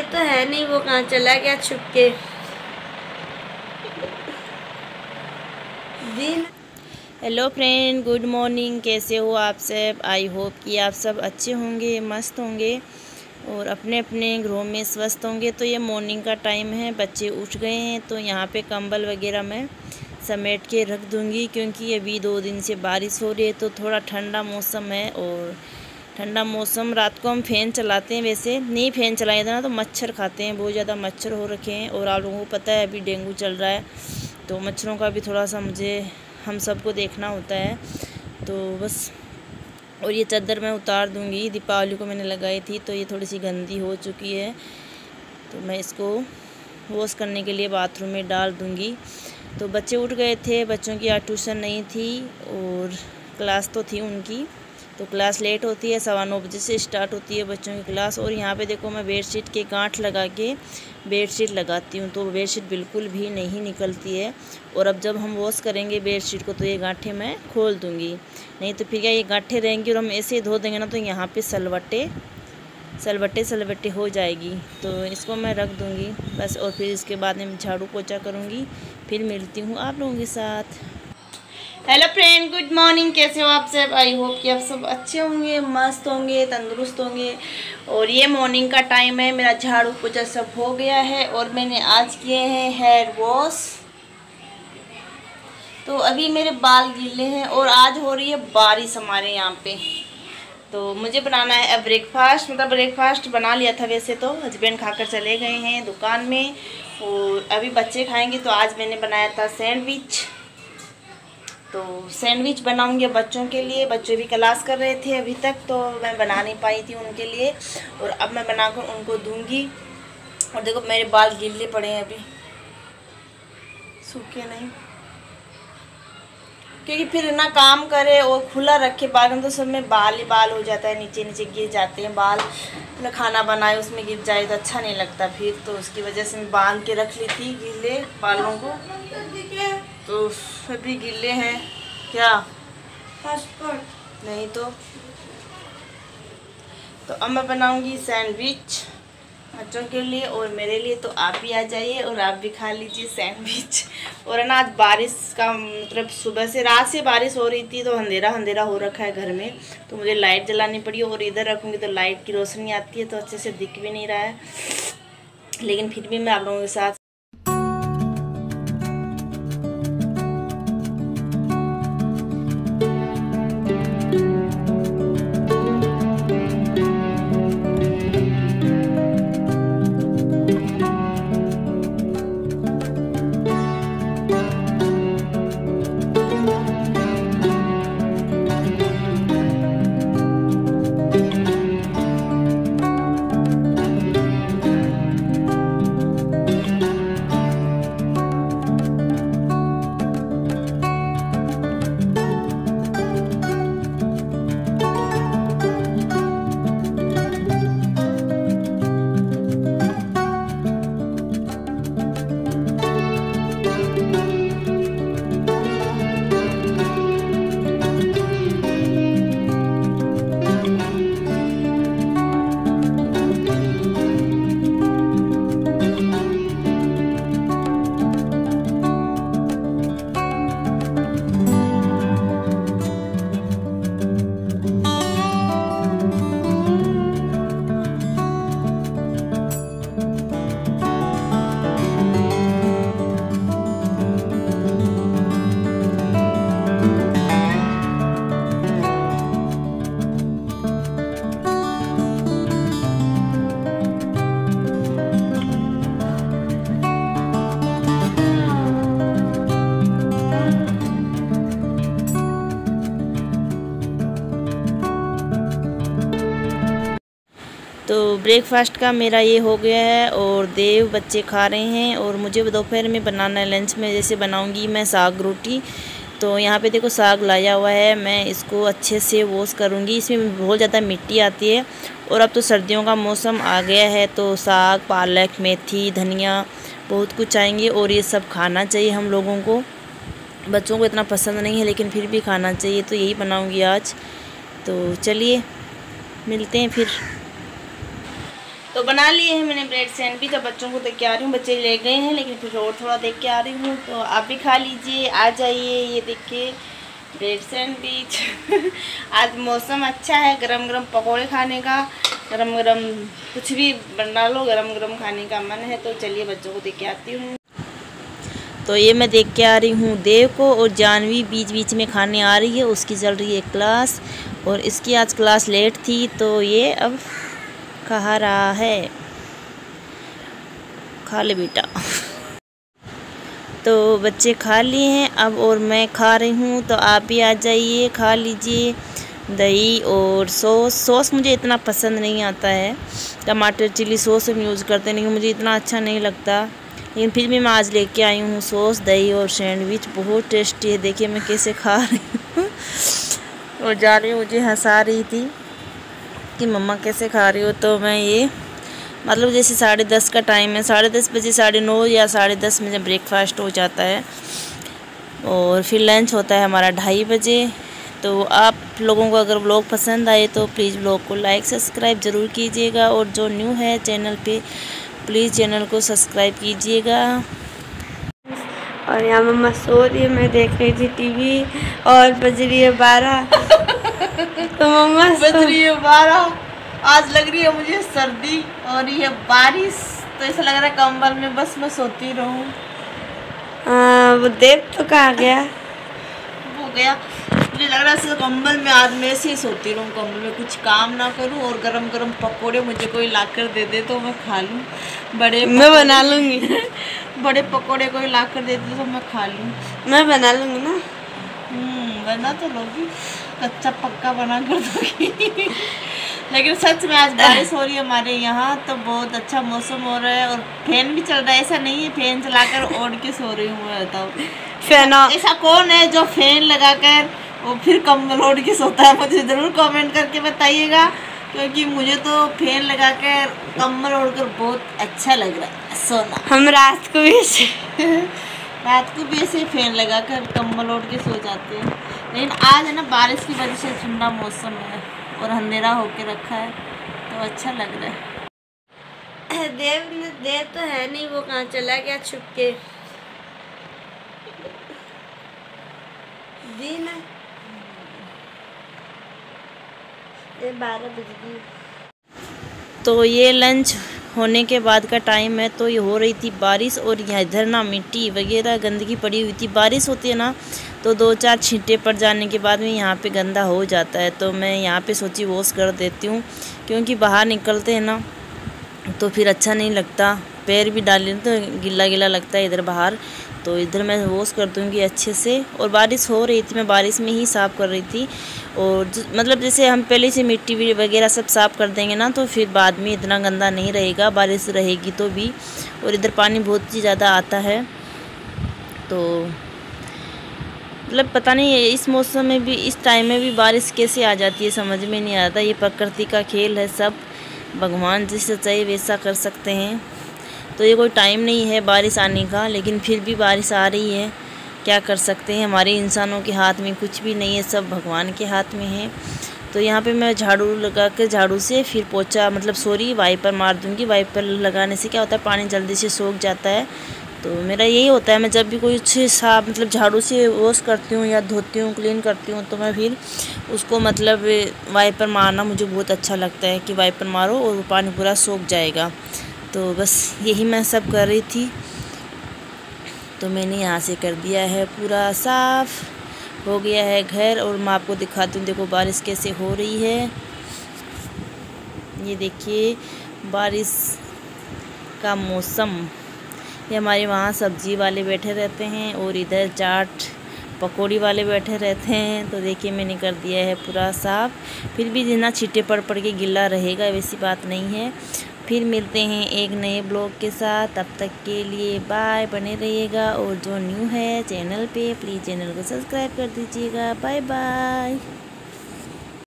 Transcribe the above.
गया तो है नहीं, वो कहाँ चला गया छुप के। Hello friend, good morning. कैसे हो आप सब? आई होप कि आप सब अच्छे होंगे, मस्त होंगे और अपने अपने घरों में स्वस्थ होंगे। तो ये मॉर्निंग का टाइम है, बच्चे उठ गए हैं तो यहाँ पे कंबल वगैरह मैं समेट के रख दूँगी क्योंकि अभी 2 दिन से बारिश हो रही है तो थोड़ा ठंडा मौसम है। और ठंडा मौसम रात को हम फ़ैन चलाते हैं, वैसे नहीं फ़ैन चलाए ना तो मच्छर खाते हैं, बहुत ज़्यादा मच्छर हो रखे हैं। और आप लोगों को पता है अभी डेंगू चल रहा है तो मच्छरों का भी थोड़ा सा हम सबको देखना होता है। तो बस, और ये चादर मैं उतार दूँगी, दीपावली को मैंने लगाई थी तो ये थोड़ी सी गंदी हो चुकी है तो मैं इसको वॉश करने के लिए बाथरूम में डाल दूँगी। तो बच्चे उठ गए थे, बच्चों की आज ट्यूशन नहीं थी और क्लास तो थी उनकी, तो क्लास लेट होती है, 9:15 बजे से स्टार्ट होती है बच्चों की क्लास। और यहाँ पे देखो मैं बेडशीट के गांठ लगा के बेडशीट लगाती हूँ तो बेडशीट बिल्कुल भी नहीं निकलती है। और अब जब हम वॉश करेंगे बेडशीट को तो ये गांठें मैं खोल दूँगी, नहीं तो फिर क्या ये गांठें रहेंगी और हम ऐसे धो देंगे ना तो यहाँ पर सलवटे हो जाएगी। तो इसको मैं रख दूँगी बस, और फिर इसके बाद में झाड़ू पोछा करूँगी। फिर मिलती हूँ आप लोगों के साथ। Hello friend, good morning. कैसे हो आप सब? आई होप कि आप सब अच्छे होंगे, मस्त होंगे, तंदुरुस्त होंगे। और ये मॉर्निंग का टाइम है, मेरा झाड़ू पोछा सब हो गया है और मैंने आज किए हैं हेयर वॉश। तो अभी मेरे बाल गीले हैं और आज हो रही है बारिश हमारे यहाँ पे। तो मुझे बनाना है अब ब्रेकफास्ट, मतलब ब्रेकफास्ट बना लिया था वैसे तो, हस्बैंड खाकर चले गए हैं दुकान में और अभी बच्चे खाएँगे। तो आज मैंने बनाया था सैंडविच, तो सैंडविच बनाऊंगी बच्चों के लिए। बच्चे भी क्लास कर रहे थे अभी तक तो मैं बना नहीं पाई थी उनके लिए, और अब मैं बनाकर उनको दूंगी। और देखो मेरे बाल गीले पड़े हैं अभी, सूखे नहीं, क्योंकि फिर ना काम करे और खुला रखे बाल में तो सब में बाल ही बाल हो जाता है, नीचे नीचे गिर जाते हैं बाल। तो खाना बनाए उसमें गिर जाए तो अच्छा नहीं लगता फिर, तो उसकी वजह से मैं बांध के रख ली थी गीले बालों को। तो सभी गीले हैं क्या? नहीं तो अब मैं बनाऊंगी सैंडविच बच्चों के लिए और मेरे लिए। तो आप भी आ जाइए और आप भी खा लीजिए सैंडविच। और ना आज बारिश का मतलब सुबह से, रात से बारिश हो रही थी तो अंधेरा हो रखा है घर में, तो मुझे लाइट जलानी पड़ी और इधर रखूँगी तो लाइट की रोशनी आती है तो अच्छे से दिख भी नहीं रहा है, लेकिन फिर भी मैं आप लोगों के साथ। तो ब्रेकफास्ट का मेरा ये हो गया है और देव बच्चे खा रहे हैं। और मुझे दोपहर में बनाना है, लंच में जैसे बनाऊंगी मैं साग रोटी। तो यहाँ पे देखो साग लाया हुआ है, मैं इसको अच्छे से वॉश करूँगी, इसमें बहुत ज़्यादा मिट्टी आती है। और अब तो सर्दियों का मौसम आ गया है तो साग, पालक, मेथी, धनिया बहुत कुछ आएंगे और ये सब खाना चाहिए हम लोगों को। बच्चों को इतना पसंद नहीं है लेकिन फिर भी खाना चाहिए, तो यही बनाऊँगी आज। तो चलिए मिलते हैं फिर। तो बना लिए हैं मैंने ब्रेड सैंडविच। अब बच्चों को देख के आ रही हूँ, बच्चे ले गए हैं लेकिन फिर और थोड़ा देख के आ रही हूँ, तो आप भी खा लीजिए, आ जाइए। ये देखिए ब्रेड सैंडविच। आज मौसम अच्छा है, गरम गरम पकौड़े खाने का, गरम गरम कुछ भी बना लो, गरम गरम खाने का मन है। तो चलिए बच्चों को देख के आती हूँ। तो ये मैं देख के आ रही हूँ देव को, और जानवी बीच बीच में खाने आ रही है, उसकी चल रही है क्लास, और इसकी आज क्लास लेट थी तो ये अब खा रहा है। खा ले बेटा। तो बच्चे खा लिए हैं अब, और मैं खा रही हूँ, तो आप भी आ जाइए, खा लीजिए। दही और सॉस मुझे इतना पसंद नहीं आता है, टमाटर चिली सॉस हम यूज़ करते नहीं, मुझे इतना अच्छा नहीं लगता, लेकिन फिर भी मैं आज लेके आई हूँ सॉस, दही और सैंडविच। बहुत टेस्टी है, देखिए मैं कैसे खा रही हूँ। और जानवी मुझे हंसा रही थी कि मम्मा कैसे खा रही हो, तो मैं ये मतलब जैसे 10:30 का टाइम है, 10:30 बजे 9:30 या 10:30 में जब ब्रेकफास्ट हो जाता है, और फिर लंच होता है हमारा 2:30 बजे। तो आप लोगों को अगर व्लॉग पसंद आए तो प्लीज़ व्लॉग को लाइक सब्सक्राइब ज़रूर कीजिएगा, और जो न्यू है चैनल पे प्लीज़ चैनल को सब्सक्राइब कीजिएगा। और यहाँ मम्मा सो रही है, मैं देख रही थी टीवी, और बज रही है 12। तो मम्मा बज रही है 12। आज लग रही है मुझे सर्दी और ये बारिश, तो ऐसा लग रहा है कंबल में बस मैं सोती रहूँ। वो देव तो कहाँ गया? वो गया। मुझे लग रहा है कंबल में आज मैं ऐसे ही सोती रहूँ, कंबल में कुछ काम ना करूँ, और गरम गरम पकोड़े मुझे कोई लाकर दे दे तो मैं खा लूँ। मैं बना लूँगी। बड़े पकोड़े कोई लाकर दे दे तो मैं खा लूँ। मैं बना लूँगी ना। बना तो लोगी, कच्चा पक्का बना कर दोगी। लेकिन सच में आज बारिश हो रही है हमारे यहाँ, तो बहुत अच्छा मौसम हो रहा है, और फैन भी चल रहा है, ऐसा नहीं है फैन चलाकर ओढ़ के सो रही हूँ मैं, बताओ। फैन ऐसा कौन है जो फैन लगाकर वो फिर कंबल ओढ़ के सोता है? मुझे ज़रूर कमेंट करके बताइएगा, क्योंकि मुझे तो फैन लगाकर कंबल ओढ़कर बहुत अच्छा लग रहा है सोना। हम रात को भी ऐसे फैन लगाकर कंबल ओढ़ के सो जाते हैं, लेकिन आज है ना बारिश की वजह से ठंडा मौसम है और अंधेरा होके रखा है, तो अच्छा लग रहा है। देव तो है नहीं, वो कहाँ चला गया छुप के? दिन है 12 बजे। तो ये लंच होने के बाद का टाइम है, तो ये हो रही थी बारिश, और यहाँ इधर ना मिट्टी वगैरह गंदगी पड़ी हुई थी। बारिश होती है ना तो 2-4 छींटे पड़ जाने के बाद में यहाँ पे गंदा हो जाता है, तो मैं यहाँ पे सोची वॉश कर देती हूँ, क्योंकि बाहर निकलते हैं ना तो फिर अच्छा नहीं लगता, पैर भी डाल लेते तो गीला गीला लगता है इधर बाहर, तो इधर मैं वॉश कर दूँगी अच्छे से। और बारिश हो रही थी, मैं बारिश में ही साफ़ कर रही थी, और मतलब जैसे हम पहले से मिट्टी वगैरह सब साफ़ कर देंगे ना तो फिर बाद में इतना गंदा नहीं रहेगा, बारिश रहेगी तो भी। और इधर पानी बहुत ही ज़्यादा आता है, तो मतलब पता नहीं इस मौसम में भी, इस टाइम में भी बारिश कैसे आ जाती है, समझ में नहीं आता। ये प्रकृति का खेल है, सब भगवान जिससे चाहे वैसा कर सकते हैं, तो ये कोई टाइम नहीं है बारिश आने का, लेकिन फिर भी बारिश आ रही है, क्या कर सकते हैं। हमारे इंसानों के हाथ में कुछ भी नहीं है, सब भगवान के हाथ में है। तो यहाँ पे मैं झाड़ू लगा कर, झाड़ू से फिर पोछा, मतलब सॉरी वाइपर मार दूँगी। वाइपर लगाने से क्या होता है, पानी जल्दी से सोख जाता है, तो मेरा यही होता है। मैं जब भी कोई अच्छे साफ मतलब झाड़ू से वॉश करती हूँ या धोती हूँ, क्लीन करती हूँ, तो मैं फिर उसको मतलब वाइपर मारना मुझे बहुत अच्छा लगता है, कि वाइपर मारो और वो पानी पूरा सोख जाएगा। तो बस यही मैं सब कर रही थी, तो मैंने यहाँ से कर दिया है, पूरा साफ हो गया है घर। और मैं आपको दिखाती हूँ, देखो बारिश कैसे हो रही है, ये देखिए बारिश का मौसम। ये हमारे वहाँ सब्जी वाले बैठे रहते हैं और इधर चाट पकौड़ी वाले बैठे रहते हैं, तो देखिए मैंने कर दिया है पूरा साफ़। फिर भी जितना छींटे पड़ के गिला रहेगा, वैसी बात नहीं है। फिर मिलते हैं एक नए ब्लॉग के साथ, तब तक के लिए बाय, बने रहिएगा। और जो न्यू है चैनल पे प्लीज़ चैनल को सब्सक्राइब कर दीजिएगा। Bye bye.